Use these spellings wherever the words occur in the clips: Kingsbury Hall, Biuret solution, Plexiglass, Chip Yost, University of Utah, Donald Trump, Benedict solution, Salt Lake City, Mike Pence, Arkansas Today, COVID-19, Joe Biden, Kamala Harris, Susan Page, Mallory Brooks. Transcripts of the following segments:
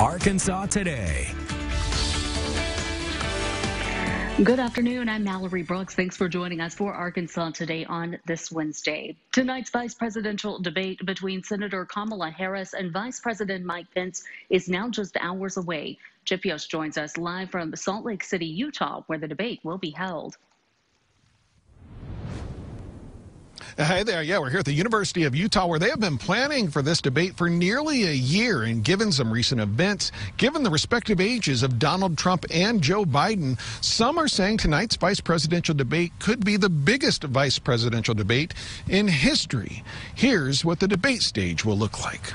Arkansas Today. Good afternoon. I'm Mallory Brooks. Thanks for joining us for Arkansas Today on this Wednesday. Tonight's vice presidential debate between Senator Kamala Harris and Vice President Mike Pence is now just hours away. Chip Yost joins us live from Salt Lake City, Utah, where the debate will be held. Hey there. Yeah, we're here at the University of Utah, where they have been planning for this debate for nearly a year. And given some recent events, given the respective ages of Donald Trump and Joe Biden, some are saying tonight's vice presidential debate could be the biggest vice presidential debate in history. Here's what the debate stage will look like.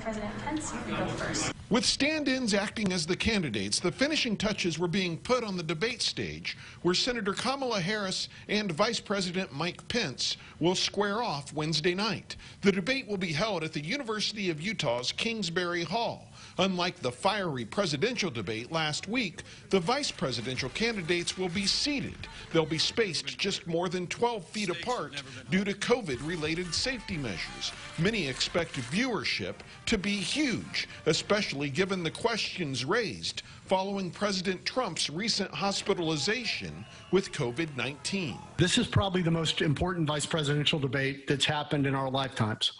President Pence, you can go first. With stand-ins acting as the candidates, the finishing touches were being put on the debate stage, where Senator Kamala Harris and Vice President Mike Pence will square off Wednesday night. The debate will be held at the University of Utah's Kingsbury Hall. Unlike the fiery presidential debate last week, the vice presidential candidates will be seated. They'll be spaced just more than 12 feet apart due to COVID-related safety measures. Many expect viewership to be huge, especially given the questions raised following President Trump's recent hospitalization with COVID-19. This is probably the most important vice presidential debate that's happened in our lifetimes.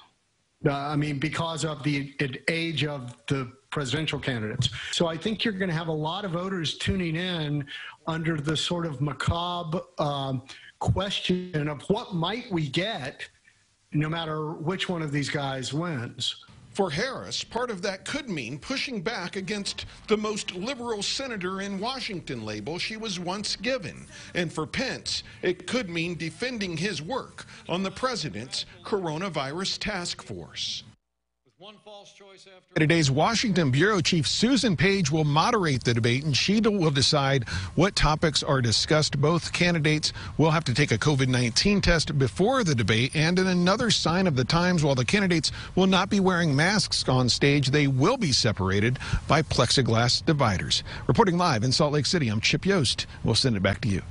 I mean, because of the age of the presidential candidates. So I think you're going to have a lot of voters tuning in under the sort of macabre question of what might we get no matter which one of these guys wins. For Harris, part of that could mean pushing back against the most liberal senator in Washington label she was once given. And for Pence, it could mean defending his work on the president's coronavirus task force. One false choice after today's Washington Bureau Chief Susan Page will moderate the debate, and she will decide what topics are discussed. Both candidates will have to take a COVID-19 test before the debate. And in another sign of the times, while the candidates will not be wearing masks on stage, they will be separated by plexiglass dividers. Reporting live in Salt Lake City, I'm Chip Yost. We'll send it back to you.